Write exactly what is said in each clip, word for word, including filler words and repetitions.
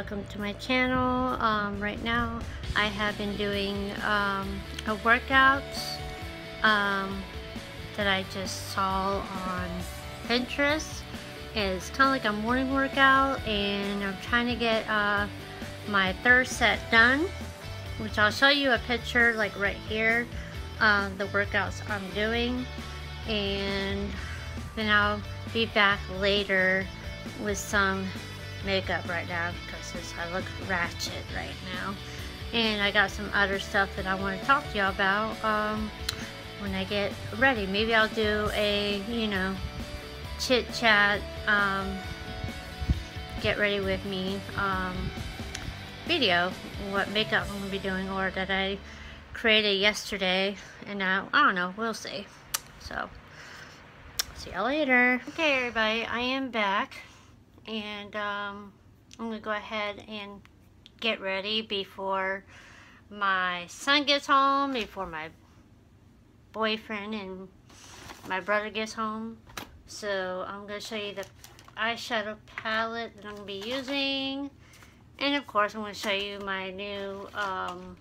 welcome to my channel. Um, right now I have been doing um, a workout um, that I just saw on Pinterest. It's kind of like a morning workout, and I'm trying to get uh, my third set done, which I'll show you a picture like right here, uh, the workouts I'm doing, and then I'll be back later with some makeup right now because I look ratchet right now, and I got some other stuff that I want to talk to y'all about um, when I get ready. Maybe I'll do a, you know, chit chat, um, get ready with me um, video, what makeup I'm going to be doing or that I created yesterday, and now I don't know, we'll see. So see y'all later. Okay everybody, I am back, and um, I'm gonna go ahead and get ready before my son gets home, before my boyfriend and my brother gets home. So I'm gonna show you the eyeshadow palette that I'm gonna be using, and of course I'm gonna show you my new um,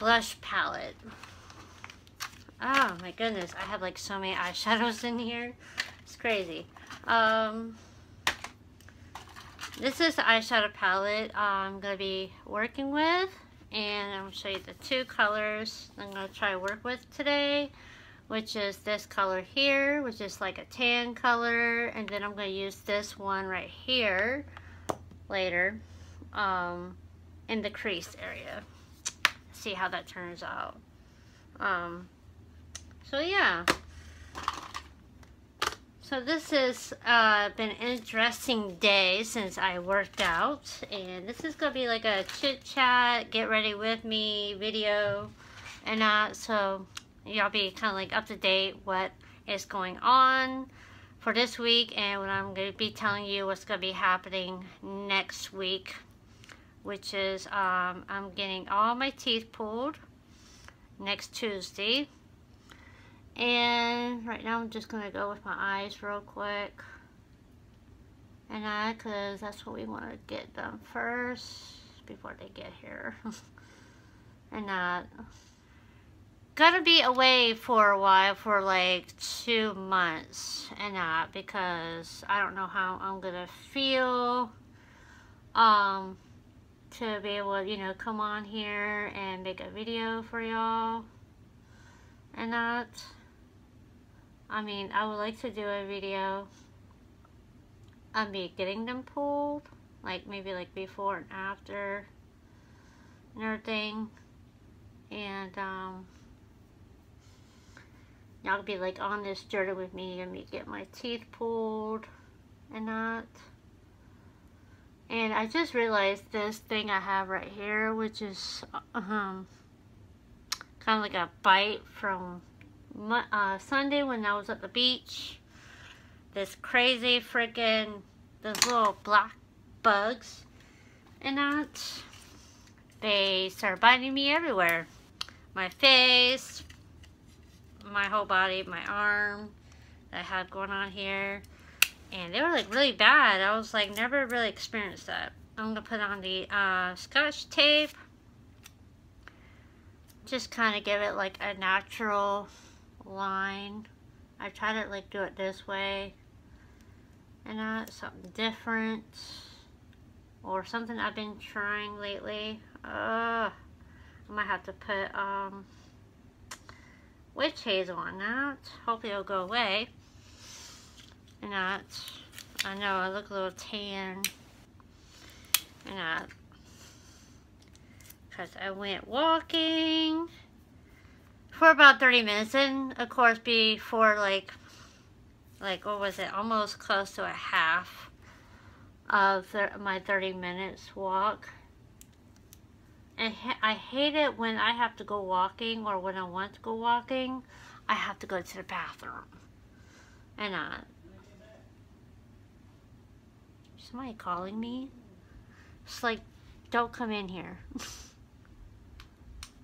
blush palette. Oh my goodness, I have like so many eyeshadows in here. It's crazy. Um, this is the eyeshadow palette I'm going to be working with, and I'm going to show you the two colors I'm going to try to work with today, which is this color here, which is like a tan color, and then I'm going to use this one right here later um, in the crease area. See how that turns out. Um, So yeah, so this has uh, been an interesting day since I worked out, and this is going to be like a chit chat, get ready with me video, and uh, so y'all be kind of like up to date what is going on for this week, and what I'm going to be telling you what's going to be happening next week, which is um, I'm getting all my teeth pulled next Tuesday. And right now I'm just going to go with my eyes real quick. And I, because that's what we want to get done first before they get here. And I gotta be away for a while for like two months. And I, because I don't know how I'm going to feel um, to be able to, you know, come on here and make a video for y'all. And that. I mean, I would like to do a video of me getting them pulled, like maybe like before and after and everything, and um, y'all be like on this journey with me and me get my teeth pulled and that. And I just realized this thing I have right here, which is um, kind of like a bite from Uh, Sunday when I was at the beach. This crazy freaking those little black bugs and that, they started biting me everywhere, my face, my whole body, my arm that I have going on here, and they were like really bad. I was like never really experienced that. I'm gonna put on the uh, scotch tape, just kind of give it like a natural line. I try to like do it this way and not something different or something I've been trying lately. Ugh. I might have to put um, witch hazel on that. Hopefully it'll go away. And that, I know I look a little tan and that because I went walking for about thirty minutes, and of course before like like what was it, almost close to a half of my thirty minutes walk. And I hate it when I have to go walking, or when I want to go walking I have to go to the bathroom and I, somebody calling me, it's like don't come in here.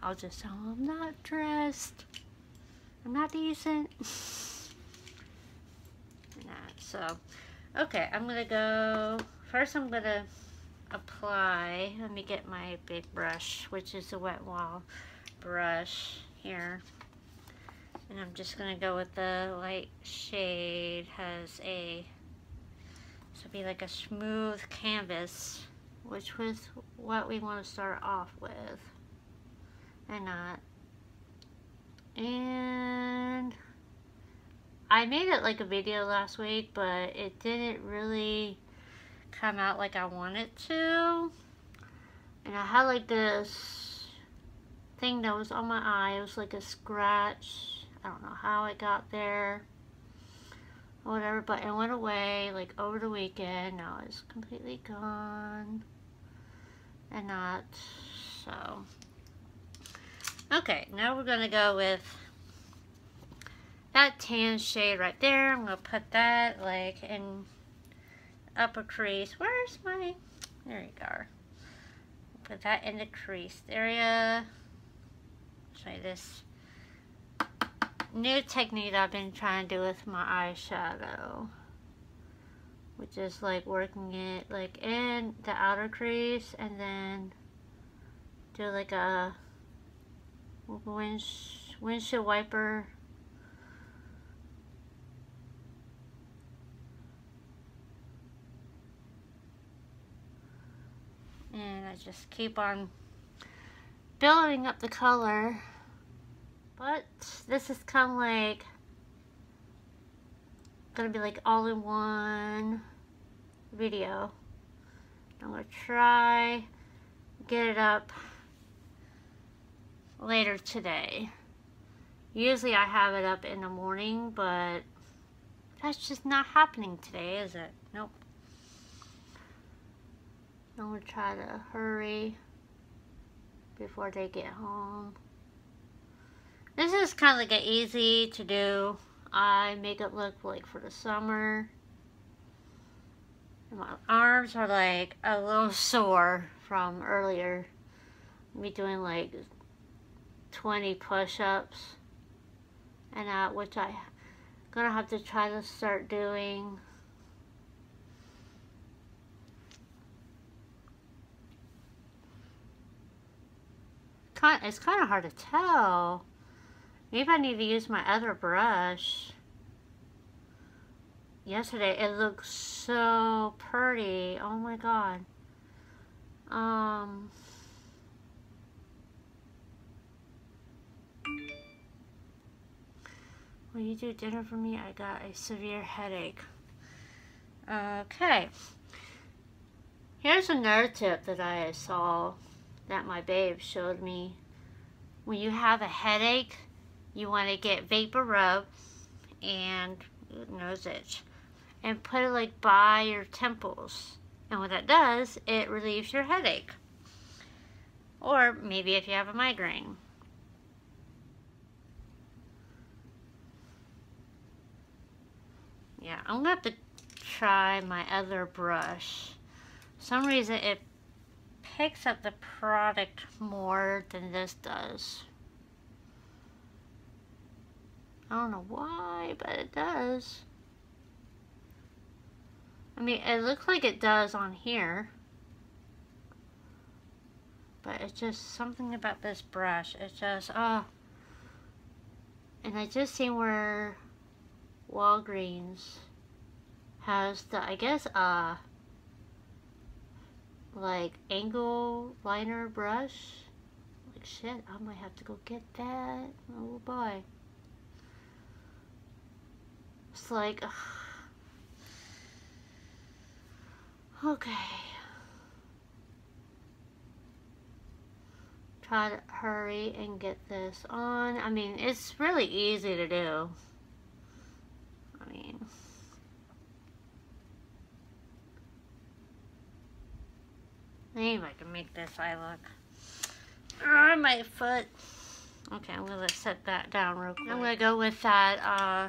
I'll just tell them I'm not dressed, I'm not decent. Nah, so Okay, I'm gonna go, first I'm gonna apply, let me get my big brush, which is a Wet n Wild brush here. And I'm just gonna go with the light shade, has a, so be like a smooth canvas, which was what we want to start off with, and not, and I made it like a video last week, but it didn't really come out like I wanted to. And I had like this thing that was on my eye. It was like a scratch. I don't know how it got there or whatever, but it went away like over the weekend. Now it's completely gone and not, so. Okay, now we're gonna go with that tan shade right there. I'm gonna put that like in upper crease. Where's my, there you go. Put that in the creased area. Try this new technique I've been trying to do with my eyeshadow, which is like working it like in the outer crease and then do like a wind windshield wiper and I just keep on building up the color. But this is kind of like gonna be like all in one video. I'm gonna try get it up later today. Usually I have it up in the morning, but that's just not happening today, is it? Nope. I'm gonna try to hurry before they get home. This is kind of like an easy to do eye makeup look like for the summer. And my arms are like a little sore from earlier. Me doing like twenty push-ups and uh, which I'm gonna have to try to start doing. It's kind of hard to tell. Maybe I need to use my other brush. Yesterday it looked so pretty. Oh my god. Um. Will you do dinner for me? I got a severe headache. Okay. Here's another tip that I saw that my babe showed me. When you have a headache, you want to get vapor rub and nose itch and put it like by your temples, and what that does, it relieves your headache, or maybe if you have a migraine. Yeah, I'm gonna have to try my other brush. For some reason it picks up the product more than this does. I don't know why, but it does. I mean, it looks like it does on here, but it's just something about this brush. It's just, oh. And I just seen where Walgreens has the, I guess, uh, like angle liner brush. Like shit, I might have to go get that. Oh boy. It's like, ugh. Okay. Try to hurry and get this on. I mean, it's really easy to do. I mean, maybe I can make this eye look. Oh, my foot. Okay, I'm gonna set that down real quick. I'm gonna go with that uh,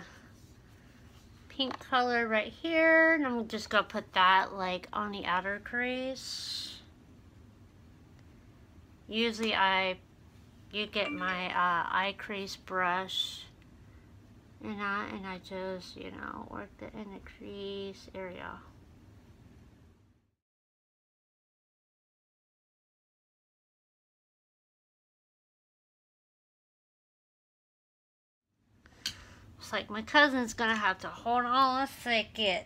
pink color right here, and I'm just gonna put that like on the outer crease. Usually I, you get my uh, eye crease brush and I and I just, you know, worked it in the crease area. It's like my cousin's gonna have to hold on a second.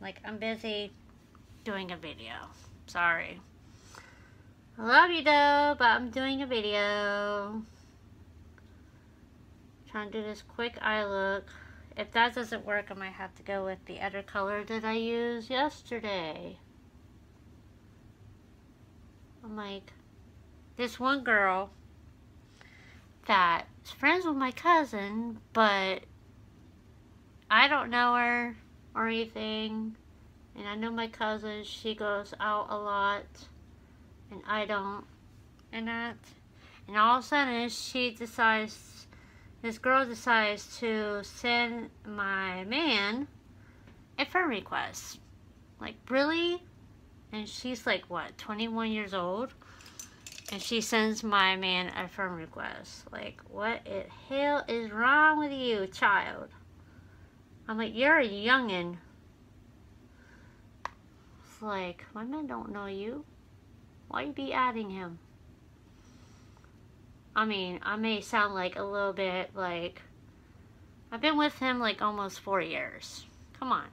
Like, I'm busy doing a video. Sorry. I love you though, but I'm doing a video. Trying to do this quick eye look. If that doesn't work, I might have to go with the other color that I used yesterday. I'm like, this one girl that's friends with my cousin, but I don't know her or anything, and I know my cousin, she goes out a lot and I don't, and that, and all of a sudden she decides, this girl decides to send my man a friend request. Like, really? And she's like, what, twenty-one years old? And she sends my man a friend request. Like, what the hell is wrong with you, child? I'm like, you're a youngin'. It's like, my man don't know you. Why you be adding him? I mean, I may sound like a little bit like, I've been with him like almost four years. Come on.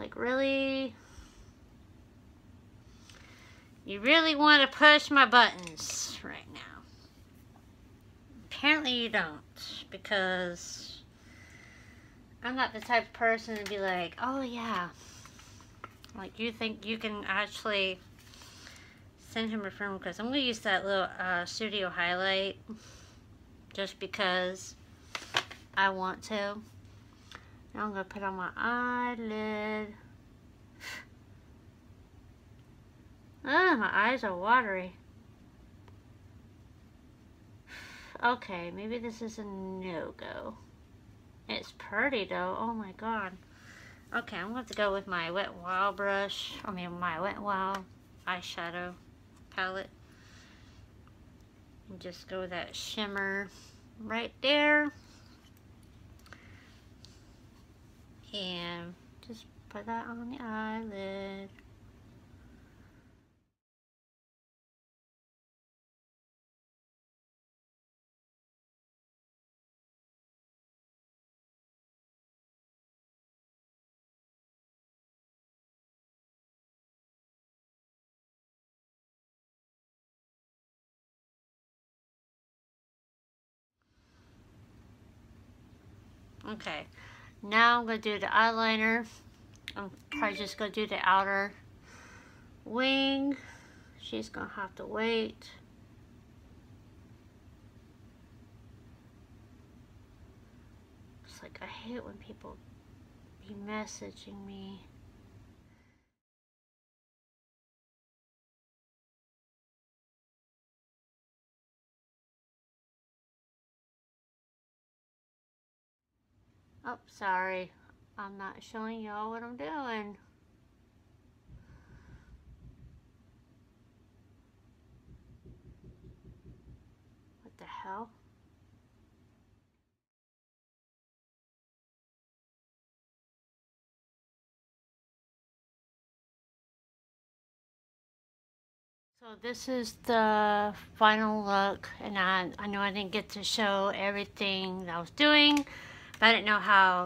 Like, really? You really want to push my buttons right now. Apparently you don't, because I'm not the type of person to be like, oh yeah. Like, you think you can actually send him a friend request. I'm going to use that little uh, studio highlight just because I want to. Now I'm going to put on my eyelid. Oh, my eyes are watery. Okay, maybe this is a no-go. It's pretty, though. Oh, my God. Okay, I'm going to have to go with my Wet n Wild brush. I mean, my Wet n Wild eyeshadow palette. And just go with that shimmer right there. And just put that on the eyelid. Okay, now I'm going to do the eyeliner. I'm probably just going to do the outer wing. She's going to have to wait. It's like, I hate when people be messaging me. Oh, sorry. I'm not showing y'all what I'm doing. What the hell? So this is the final look, and I, I know I didn't get to show everything that I was doing. I didn't know how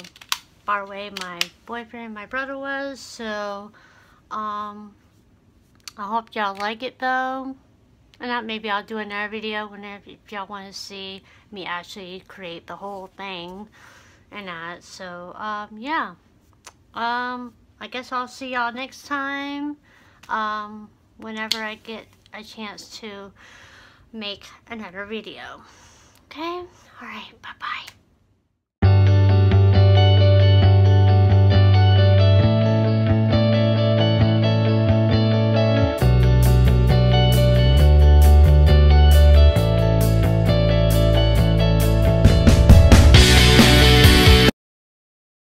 far away my boyfriend and my brother was, so um, I hope y'all like it though. And that maybe I'll do another video whenever, if y'all want to see me actually create the whole thing and that. So um, yeah, um, I guess I'll see y'all next time, um, whenever I get a chance to make another video. Okay, all right, bye bye.